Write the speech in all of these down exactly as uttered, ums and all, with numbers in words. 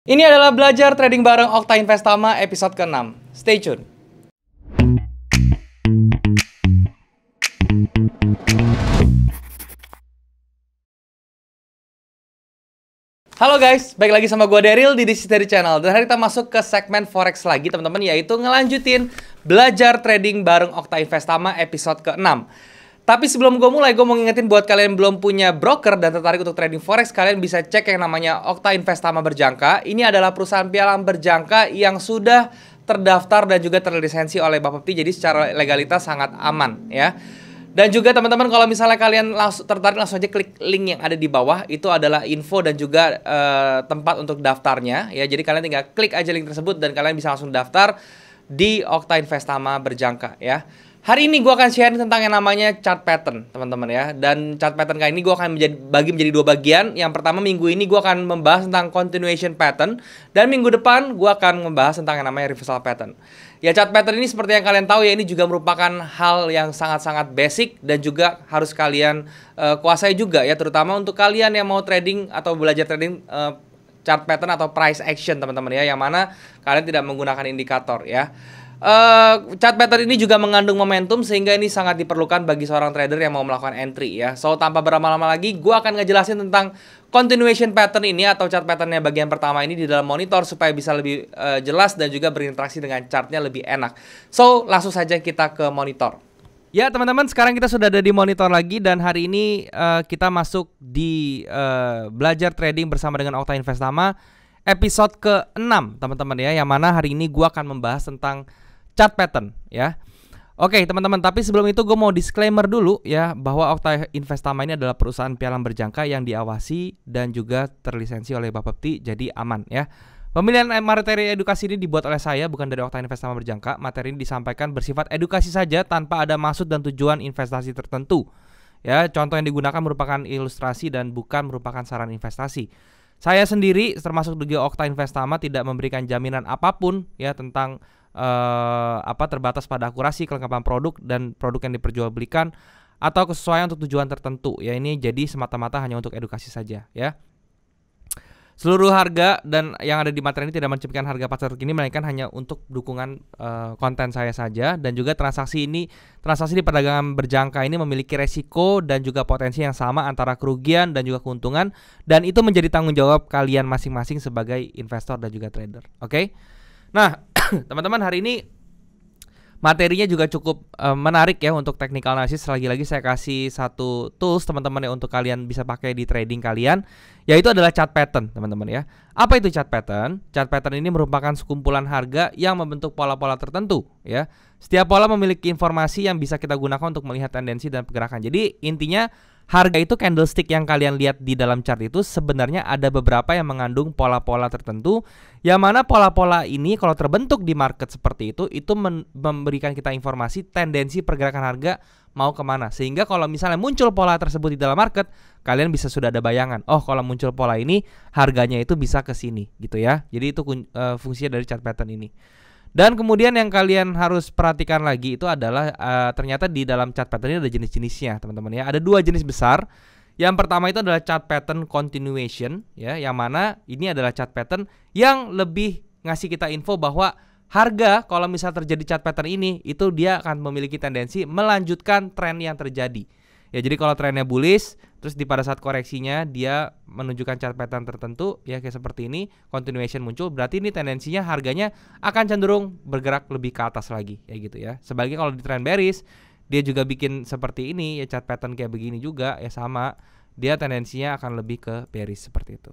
Ini adalah belajar trading bareng Octa Investama episode keenam. Stay tune. Halo guys, balik lagi sama gue Daryl di ThisIsDaryl channel. Dan hari kita masuk ke segmen forex lagi teman-teman, yaitu ngelanjutin belajar trading bareng Octa Investama episode keenam. Tapi sebelum gue mulai, gue mau ngingetin buat kalian yang belum punya broker dan tertarik untuk trading forex, kalian bisa cek yang namanya Octa Investama Berjangka. Ini adalah perusahaan pialang berjangka yang sudah terdaftar dan juga terlisensi oleh Bappebti, jadi secara legalitas sangat aman ya. Dan juga teman-teman, kalau misalnya kalian langsung tertarik, langsung aja klik link yang ada di bawah. Itu adalah info dan juga eh, tempat untuk daftarnya ya. Jadi kalian tinggal klik aja link tersebut dan kalian bisa langsung daftar di Octa Investama Berjangka ya. Hari ini gue akan share tentang yang namanya chart pattern, teman-teman ya. Dan chart pattern kali ini gue akan menjadi, bagi menjadi dua bagian. Yang pertama, minggu ini gue akan membahas tentang continuation pattern. Dan minggu depan gue akan membahas tentang yang namanya reversal pattern. Ya, chart pattern ini seperti yang kalian tahu ya, ini juga merupakan hal yang sangat-sangat basic dan juga harus kalian uh, kuasai juga ya. Terutama untuk kalian yang mau trading atau belajar trading uh, chart pattern atau price action, teman-teman ya. Yang mana kalian tidak menggunakan indikator ya. Uh, chart pattern ini juga mengandung momentum, sehingga ini sangat diperlukan bagi seorang trader yang mau melakukan entry ya. So tanpa berlama-lama lagi, gue akan ngejelasin tentang continuation pattern ini atau chart patternnya bagian pertama ini di dalam monitor, supaya bisa lebih uh, jelas dan juga berinteraksi dengan chartnya lebih enak. So langsung saja kita ke monitor. Ya teman-teman, sekarang kita sudah ada di monitor lagi. Dan hari ini uh, kita masuk di uh, belajar trading bersama dengan Octa Investama episode keenam teman-teman ya. Yang mana hari ini gue akan membahas tentang chart pattern ya. Oke teman-teman, tapi sebelum itu gue mau disclaimer dulu ya, bahwa Octa Investama ini adalah perusahaan pialang berjangka yang diawasi dan juga terlisensi oleh Bappebti, jadi aman ya. Pemilihan materi edukasi ini dibuat oleh saya, bukan dari Octa Investama Berjangka. Materi ini disampaikan bersifat edukasi saja tanpa ada maksud dan tujuan investasi tertentu ya. Contoh yang digunakan merupakan ilustrasi dan bukan merupakan saran investasi. Saya sendiri termasuk juga Octa Investama tidak memberikan jaminan apapun ya tentang Uh, apa terbatas pada akurasi, kelengkapan produk dan produk yang diperjualbelikan atau kesesuaian untuk tujuan tertentu ya. Ini jadi semata-mata hanya untuk edukasi saja ya. Seluruh harga dan yang ada di materi ini tidak mencerminkan harga pasar terkini, melainkan hanya untuk dukungan uh, konten saya saja. Dan juga transaksi ini transaksi di perdagangan berjangka ini memiliki resiko dan juga potensi yang sama antara kerugian dan juga keuntungan, dan itu menjadi tanggung jawab kalian masing-masing sebagai investor dan juga trader. Oke okay? Nah teman-teman, hari ini materinya juga cukup uh, menarik ya untuk technical analysis. Lagi-lagi saya kasih satu tools teman-teman ya, untuk kalian bisa pakai di trading kalian, yaitu adalah chart pattern teman-teman ya. Apa itu chart pattern? Chart pattern ini merupakan sekumpulan harga yang membentuk pola-pola tertentu ya. Setiap pola memiliki informasi yang bisa kita gunakan untuk melihat tendensi dan pergerakan. Jadi intinya harga itu, candlestick yang kalian lihat di dalam chart itu sebenarnya ada beberapa yang mengandung pola-pola tertentu, yang mana pola-pola ini kalau terbentuk di market seperti itu, itu memberikan kita informasi tendensi pergerakan harga mau kemana. Sehingga kalau misalnya muncul pola tersebut di dalam market, kalian bisa sudah ada bayangan, oh kalau muncul pola ini harganya itu bisa ke sini gitu ya. Jadi itu uh, fungsinya dari chart pattern ini. Dan kemudian yang kalian harus perhatikan lagi itu adalah uh, ternyata di dalam chart pattern ini ada jenis-jenisnya teman-teman ya. Ada dua jenis besar. Yang pertama itu adalah chart pattern continuation ya, yang mana ini adalah chart pattern yang lebih ngasih kita info bahwa harga kalau misal terjadi chart pattern ini, itu dia akan memiliki tendensi melanjutkan tren yang terjadi. Ya, jadi kalau trennya bullish, terus di pada saat koreksinya dia menunjukkan chart pattern tertentu ya, kayak seperti ini, continuation muncul, berarti ini tendensinya harganya akan cenderung bergerak lebih ke atas lagi ya gitu ya. Sebagai kalau di trend bearish, dia juga bikin seperti ini ya, chart pattern kayak begini juga ya, sama dia tendensinya akan lebih ke bearish seperti itu.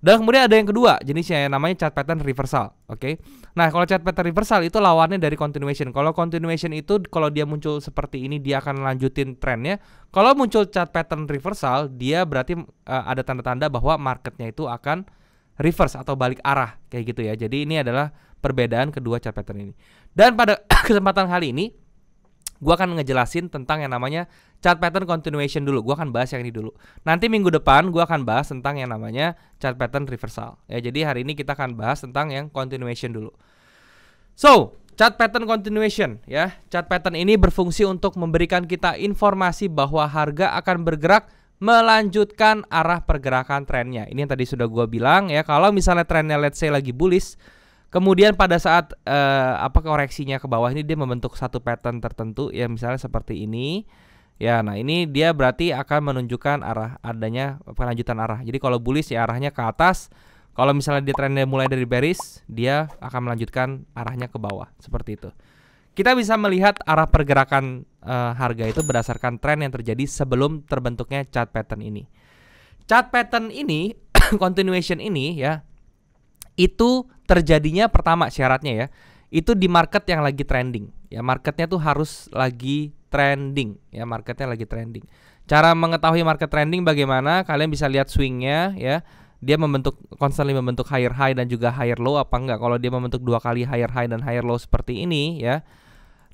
Dan kemudian ada yang kedua jenisnya yang namanya chart pattern reversal. Oke. Okay? Nah, kalau chart pattern reversal itu lawannya dari continuation. Kalau continuation itu kalau dia muncul seperti ini, dia akan lanjutin trennya. Kalau muncul chart pattern reversal, dia berarti uh, ada tanda-tanda bahwa marketnya itu akan reverse atau balik arah kayak gitu ya. Jadi ini adalah perbedaan kedua chart pattern ini. Dan pada kesempatan kali ini gue akan ngejelasin tentang yang namanya chart pattern continuation dulu. Gue akan bahas yang ini dulu. Nanti minggu depan gue akan bahas tentang yang namanya chart pattern reversal ya. Jadi hari ini kita akan bahas tentang yang continuation dulu. So, chart pattern continuation ya. Chart pattern ini berfungsi untuk memberikan kita informasi bahwa harga akan bergerak melanjutkan arah pergerakan trennya. Ini yang tadi sudah gue bilang ya, kalau misalnya trennya let's say lagi bullish, kemudian pada saat eh, apa koreksinya ke bawah ini dia membentuk satu pattern tertentu ya, misalnya seperti ini ya. Nah ini dia berarti akan menunjukkan arah adanya pelanjutan arah. Jadi kalau bullish ya arahnya ke atas, kalau misalnya dia trennya mulai dari bearish, dia akan melanjutkan arahnya ke bawah seperti itu. Kita bisa melihat arah pergerakan e, harga itu berdasarkan tren yang terjadi sebelum terbentuknya chart pattern ini. Chart pattern ini, continuation ini ya, itu terjadinya pertama syaratnya ya, itu di market yang lagi trending. Ya marketnya tuh harus lagi trending. Ya marketnya lagi trending. Cara mengetahui market trending bagaimana? Kalian bisa lihat swingnya ya. Dia membentuk, constantly membentuk higher high dan juga higher low apa enggak. Kalau dia membentuk dua kali higher high dan higher low seperti ini ya,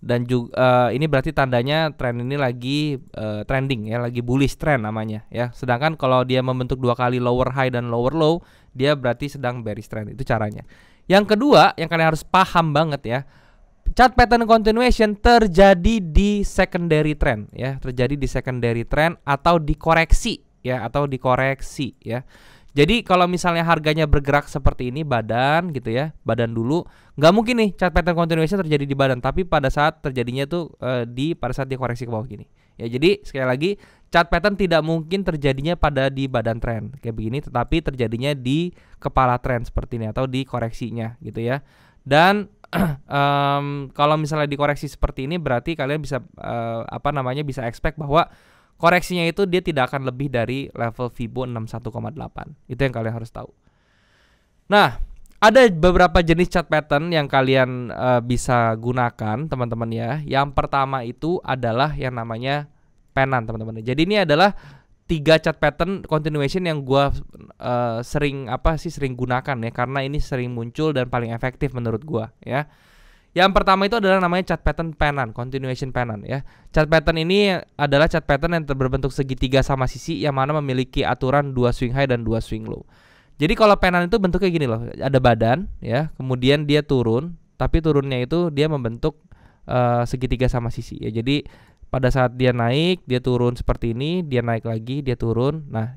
dan juga uh, ini berarti tandanya tren ini lagi uh, trending ya, lagi bullish trend namanya ya. Sedangkan kalau dia membentuk dua kali lower high dan lower low, dia berarti sedang bearish trend. Itu caranya. Yang kedua yang kalian harus paham banget ya, chart pattern continuation terjadi di secondary trend ya, terjadi di secondary trend atau dikoreksi ya, atau dikoreksi ya. Jadi kalau misalnya harganya bergerak seperti ini, badan gitu ya, badan dulu, nggak mungkin nih chart pattern continuation terjadi di badan, tapi pada saat terjadinya tuh e, di pada saat dikoreksi ke bawah gini. Ya jadi sekali lagi chart pattern tidak mungkin terjadinya pada di badan tren kayak begini, tetapi terjadinya di kepala tren seperti ini atau di koreksinya gitu ya. Dan um, kalau misalnya dikoreksi seperti ini, berarti kalian bisa uh, apa namanya bisa expect bahwa koreksinya itu dia tidak akan lebih dari level Fibo enam puluh satu koma delapan. Itu yang kalian harus tahu. Nah, ada beberapa jenis chart pattern yang kalian uh, bisa gunakan, teman-teman ya. Yang pertama itu adalah yang namanya pennant, teman-teman. Jadi ini adalah tiga chart pattern continuation yang gua uh, sering apa sih sering gunakan ya, karena ini sering muncul dan paling efektif menurut gua ya. Yang pertama itu adalah namanya chart pattern pennant, continuation pennant ya. Chart pattern ini adalah chart pattern yang berbentuk segitiga sama sisi yang mana memiliki aturan dua swing high dan dua swing low. Jadi kalau pennant itu bentuknya gini loh, ada badan ya, kemudian dia turun, tapi turunnya itu dia membentuk uh, segitiga sama sisi ya. Jadi pada saat dia naik, dia turun seperti ini, dia naik lagi, dia turun. Nah,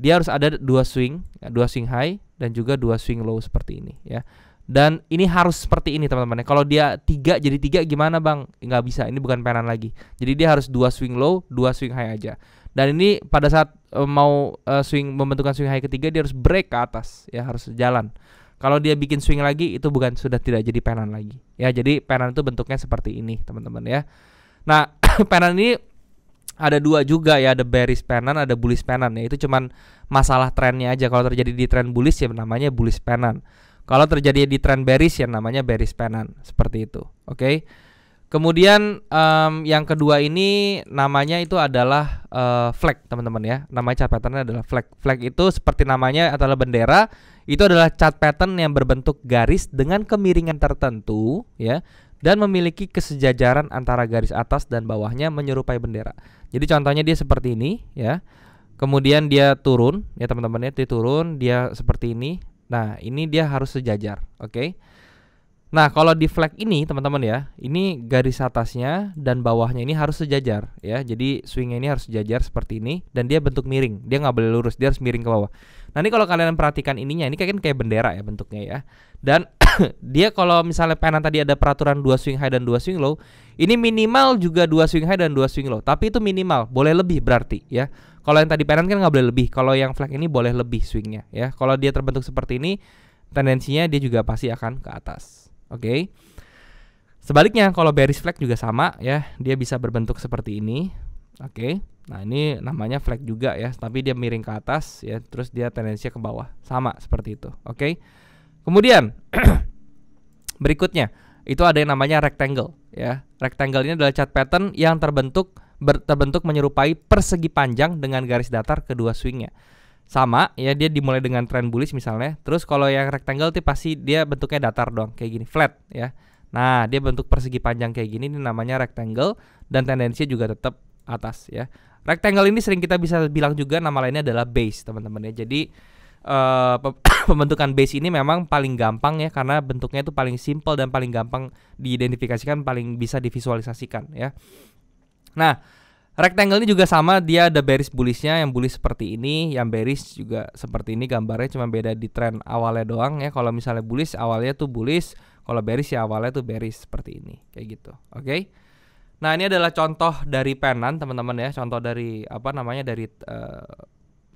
dia harus ada dua swing, dua swing high dan juga dua swing low seperti ini ya. Dan ini harus seperti ini teman-teman. Kalau dia tiga jadi tiga gimana bang? Nggak bisa, ini bukan pennant lagi. Jadi dia harus dua swing low, dua swing high aja. Dan ini pada saat uh, mau uh, swing membentukkan swing high ketiga, dia harus break ke atas ya, harus jalan. Kalau dia bikin swing lagi itu bukan, sudah tidak jadi pennant lagi ya. Jadi pennant itu bentuknya seperti ini teman-teman ya. Nah pennant ini ada dua juga ya, ada bearish pennant, ada bullish pennant ya. Itu cuman masalah trennya aja. Kalau terjadi di tren bullish ya namanya bullish pennant. Kalau terjadi di tren bearish ya namanya bearish pennant seperti itu. Oke. Okay? Kemudian um, yang kedua ini namanya itu adalah uh, flag teman-teman ya. Namanya chart patternnya adalah flag. Flag itu seperti namanya adalah bendera. Itu adalah chart pattern yang berbentuk garis dengan kemiringan tertentu ya, dan memiliki kesejajaran antara garis atas dan bawahnya menyerupai bendera. Jadi contohnya dia seperti ini ya. Kemudian dia turun ya teman-teman ya, dia turun, dia seperti ini. Nah ini dia harus sejajar, oke? Okay? Nah kalau di flag ini teman-teman ya, ini garis atasnya dan bawahnya ini harus sejajar ya. Jadi swingnya ini harus sejajar seperti ini dan dia bentuk miring, dia nggak boleh lurus, dia harus miring ke bawah. Nah ini kalau kalian perhatikan ininya, ini kayak kayak bendera ya bentuknya ya. Dan dia kalau misalnya pennant tadi ada peraturan dua swing high dan dua swing low, ini minimal juga dua swing high dan dua swing low. Tapi itu minimal, boleh lebih berarti ya. Kalau yang tadi pennant kan nggak boleh lebih, kalau yang flag ini boleh lebih swingnya ya. Kalau dia terbentuk seperti ini, tendensinya dia juga pasti akan ke atas. Oke. Okay? Sebaliknya kalau bearish flag juga sama ya, dia bisa berbentuk seperti ini. Oke. Okay? Nah ini namanya flag juga ya, tapi dia miring ke atas ya, terus dia tendensinya ke bawah, sama seperti itu. Oke. Okay? Kemudian berikutnya itu ada yang namanya rectangle ya. Rectangle ini adalah chart pattern yang terbentuk Ber, terbentuk menyerupai persegi panjang dengan garis datar kedua swingnya. Sama ya, dia dimulai dengan tren bullish misalnya. Terus kalau yang rectangle itu pasti dia bentuknya datar dong, kayak gini, flat ya. Nah dia bentuk persegi panjang kayak gini, ini namanya rectangle. Dan tendensinya juga tetap atas ya. Rectangle ini sering kita bisa bilang juga nama lainnya adalah base teman-teman ya. Jadi uh, pembentukan base ini memang paling gampang ya, karena bentuknya itu paling simple dan paling gampang diidentifikasikan, paling bisa divisualisasikan ya. Nah Rectangle ini juga sama, dia ada bearish bullishnya, yang bullish seperti ini, yang bearish juga seperti ini. Gambarnya cuma beda di trend awalnya doang ya. Kalau misalnya bullish awalnya tuh bullish, kalau bearish ya awalnya tuh bearish seperti ini, kayak gitu. Oke. Okay? Nah, ini adalah contoh dari pennant, teman-teman ya. Contoh dari apa namanya, dari uh,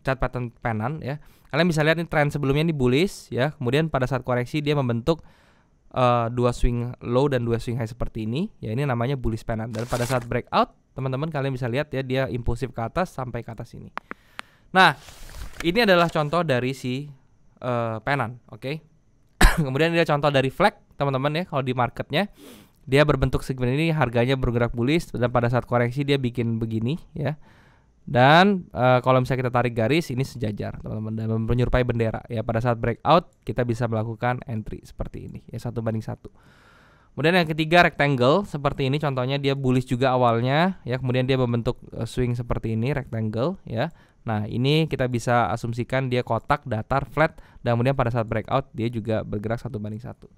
chart pattern pennant ya. Kalian bisa lihat nih trend sebelumnya ini bullish ya. Kemudian pada saat koreksi dia membentuk Uh, dua swing low dan dua swing high seperti ini ya, ini namanya bullish pennant. Dan pada saat breakout teman-teman kalian bisa lihat ya, dia impulsif ke atas sampai ke atas ini. Nah, ini adalah contoh dari si uh, pennant. Oke, okay? Kemudian dia contoh dari flag teman-teman ya. Kalau di marketnya dia berbentuk segmen ini, harganya bergerak bullish dan pada saat koreksi dia bikin begini ya. Dan uh, kalau misalnya kita tarik garis ini sejajar teman-teman dan menyerupai bendera ya. Pada saat breakout kita bisa melakukan entry seperti ini ya, satu banding satu. Kemudian yang ketiga rectangle seperti ini contohnya, dia bullish juga awalnya ya, kemudian dia membentuk swing seperti ini rectangle ya. Nah, ini kita bisa asumsikan dia kotak, datar, flat, dan kemudian pada saat breakout dia juga bergerak satu banding satu.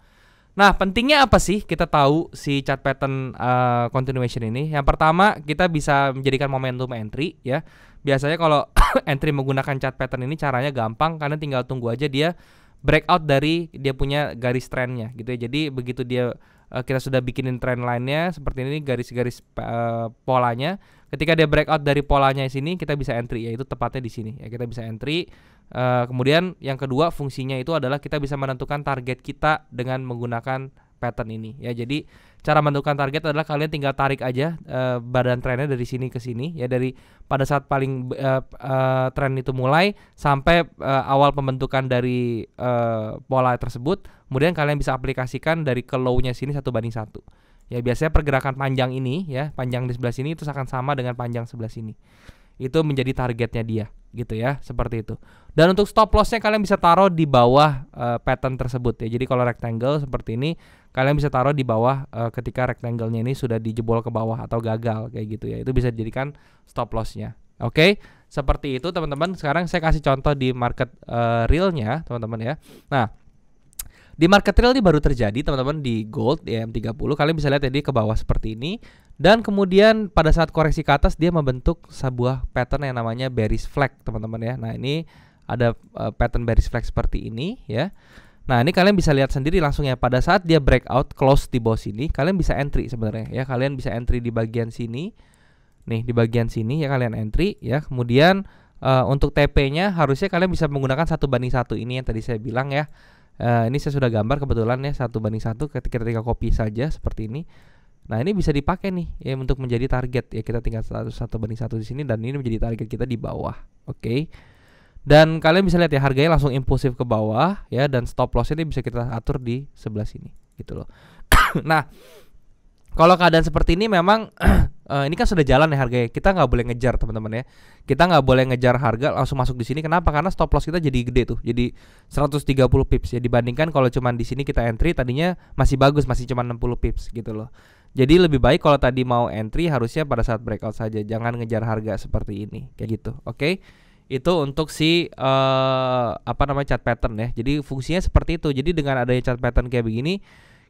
Nah, pentingnya apa sih kita tahu si chart pattern uh, continuation ini? Yang pertama, kita bisa menjadikan momentum entry ya. Biasanya kalau entry menggunakan chart pattern ini caranya gampang, karena tinggal tunggu aja dia breakout dari dia punya garis trendnya gitu ya. Jadi begitu dia uh, kita sudah bikinin trend line-nya seperti ini, garis-garis uh, polanya. Ketika dia breakout dari polanya di sini, kita bisa entry, yaitu tepatnya di sini ya, kita bisa entry. Uh, kemudian yang kedua fungsinya itu adalah kita bisa menentukan target kita dengan menggunakan pattern ini ya. Jadi cara menentukan target adalah kalian tinggal tarik aja uh, badan trennya dari sini ke sini ya, dari pada saat paling uh, uh, tren itu mulai sampai uh, awal pembentukan dari uh, pola tersebut. Kemudian kalian bisa aplikasikan dari ke low-nya sini satu banding satu ya. Biasanya pergerakan panjang ini ya, panjang di sebelah sini itu akan sama dengan panjang sebelah sini, itu menjadi targetnya dia gitu ya, seperti itu. Dan untuk stop lossnya kalian bisa taruh di bawah uh, pattern tersebut ya. Jadi kalau rectangle seperti ini kalian bisa taruh di bawah uh, ketika rectangle-nya ini sudah dijebol ke bawah atau gagal kayak gitu ya, itu bisa dijadikan stop lossnya. Oke, okay? Seperti itu teman-teman. Sekarang saya kasih contoh di market uh, realnya teman-teman ya. Nah, di market real ini baru terjadi teman-teman di gold di E M tiga puluh. Kalian bisa lihat tadi ya, ke bawah seperti ini. Dan kemudian pada saat koreksi ke atas dia membentuk sebuah pattern yang namanya bearish flag teman-teman ya. Nah, ini ada uh, pattern bearish flag seperti ini ya. Nah, ini kalian bisa lihat sendiri langsung ya, pada saat dia breakout close di bawah sini kalian bisa entry sebenarnya ya. Kalian bisa entry di bagian sini. Nih, di bagian sini ya kalian entry ya. Kemudian uh, untuk T P-nya harusnya kalian bisa menggunakan satu banding satu ini yang tadi saya bilang ya. Uh, ini saya sudah gambar kebetulan ya, satu banding satu ketika ketika copy saja seperti ini. Nah, ini bisa dipakai nih ya untuk menjadi target ya, kita tinggal satu banding satu di sini dan ini menjadi target kita di bawah. Oke, okay? Dan kalian bisa lihat ya harganya langsung impulsif ke bawah ya, dan stop lossnya ini bisa kita atur di sebelah sini gitu loh. Nah, kalau keadaan seperti ini memang uh, ini kan sudah jalan ya harganya, kita nggak boleh ngejar teman-teman ya. Kita nggak boleh ngejar harga langsung masuk di sini. Kenapa? Karena stop loss kita jadi gede tuh, jadi seratus tiga puluh pips ya, dibandingkan kalau cuman di sini kita entry tadinya masih bagus, masih cuma enam puluh pips gitu loh. Jadi lebih baik kalau tadi mau entry harusnya pada saat breakout saja, jangan ngejar harga seperti ini kayak gitu. Oke, okay? Itu untuk si uh, apa namanya chart pattern ya. Jadi fungsinya seperti itu. Jadi dengan adanya chart pattern kayak begini,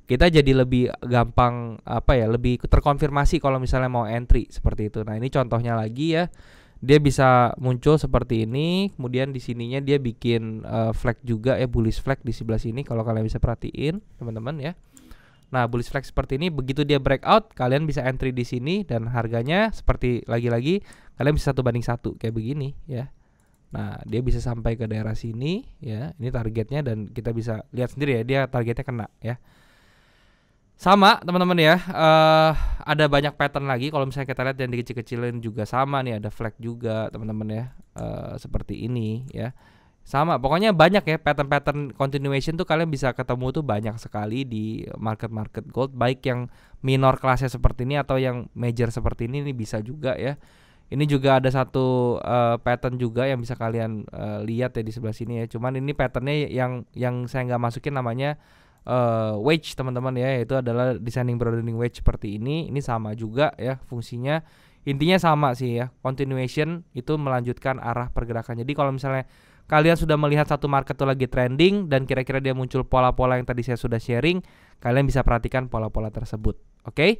kita jadi lebih gampang apa ya, lebih terkonfirmasi kalau misalnya mau entry seperti itu. Nah, ini contohnya lagi ya, dia bisa muncul seperti ini. Kemudian di sininya dia bikin uh, flag juga ya, bullish flag di sebelah sini kalau kalian bisa perhatiin teman-teman ya. Nah, bullish flag seperti ini, begitu dia breakout kalian bisa entry di sini dan harganya seperti lagi-lagi kalian bisa satu banding satu kayak begini ya. Nah, dia bisa sampai ke daerah sini ya, ini targetnya, dan kita bisa lihat sendiri ya dia targetnya kena ya. Sama teman-teman ya, uh, ada banyak pattern lagi. Kalau misalnya kita lihat yang dikecil-kecilin juga sama nih, ada flag juga teman-teman ya, uh, seperti ini ya. Sama, pokoknya banyak ya pattern-pattern continuation tuh, kalian bisa ketemu tuh banyak sekali di market-market gold. Baik yang minor kelasnya seperti ini atau yang major seperti ini, ini bisa juga ya. Ini juga ada satu uh, pattern juga yang bisa kalian uh, lihat ya di sebelah sini ya. Cuman ini patternnya yang yang saya nggak masukin namanya Uh, wedge teman-teman ya, itu adalah descending broadening wedge seperti ini. Ini sama juga ya fungsinya, intinya sama sih ya. Continuation itu melanjutkan arah pergerakan. Jadi kalau misalnya kalian sudah melihat satu market itu lagi trending dan kira-kira dia muncul pola-pola yang tadi saya sudah sharing, kalian bisa perhatikan pola-pola tersebut. Oke, okay?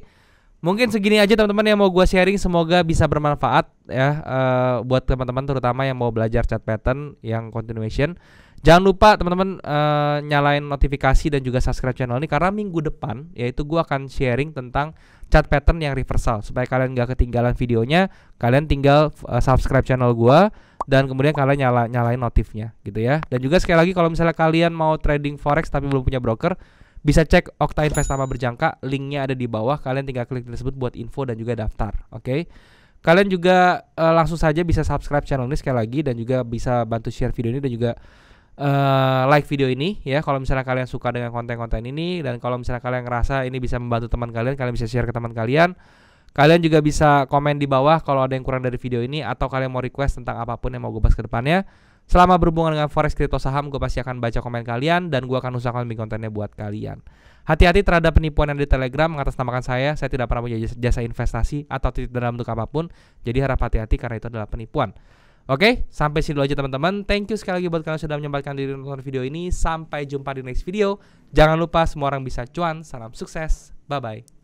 Mungkin segini aja teman-teman yang mau gue sharing, semoga bisa bermanfaat ya uh, buat teman-teman terutama yang mau belajar chart pattern yang continuation. Jangan lupa teman-teman uh, nyalain notifikasi dan juga subscribe channel ini, karena minggu depan yaitu gue akan sharing tentang chart pattern yang reversal. Supaya kalian gak ketinggalan videonya, kalian tinggal uh, subscribe channel gue dan kemudian kalian nyala nyalain notifnya gitu ya. Dan juga sekali lagi kalau misalnya kalian mau trading forex tapi belum punya broker, bisa cek Octa Investama Berjangka, linknya ada di bawah. Kalian tinggal klik link tersebut buat info dan juga daftar. Oke, okay? Kalian juga uh, langsung saja bisa subscribe channel ini sekali lagi, dan juga bisa bantu share video ini dan juga uh, like video ini ya. Kalau misalnya kalian suka dengan konten-konten ini, dan kalau misalnya kalian ngerasa ini bisa membantu teman kalian, kalian bisa share ke teman kalian. Kalian juga bisa komen di bawah kalau ada yang kurang dari video ini, atau kalian mau request tentang apapun yang mau gue bahas ke depannya. Selama berhubungan dengan forex, kripto, saham, gue pasti akan baca komen kalian dan gue akan usahakan bikin kontennya buat kalian. Hati-hati terhadap penipuan yang di Telegram. Mengatasnamakan saya, saya tidak pernah punya jasa investasi atau titip dalam bentuk apapun. Jadi harap hati-hati karena itu adalah penipuan. Oke, sampai sini dulu aja teman-teman. Thank you sekali lagi buat kalian sudah menyempatkan diri nonton video ini. Sampai jumpa di next video. Jangan lupa semua orang bisa cuan. Salam sukses. Bye-bye.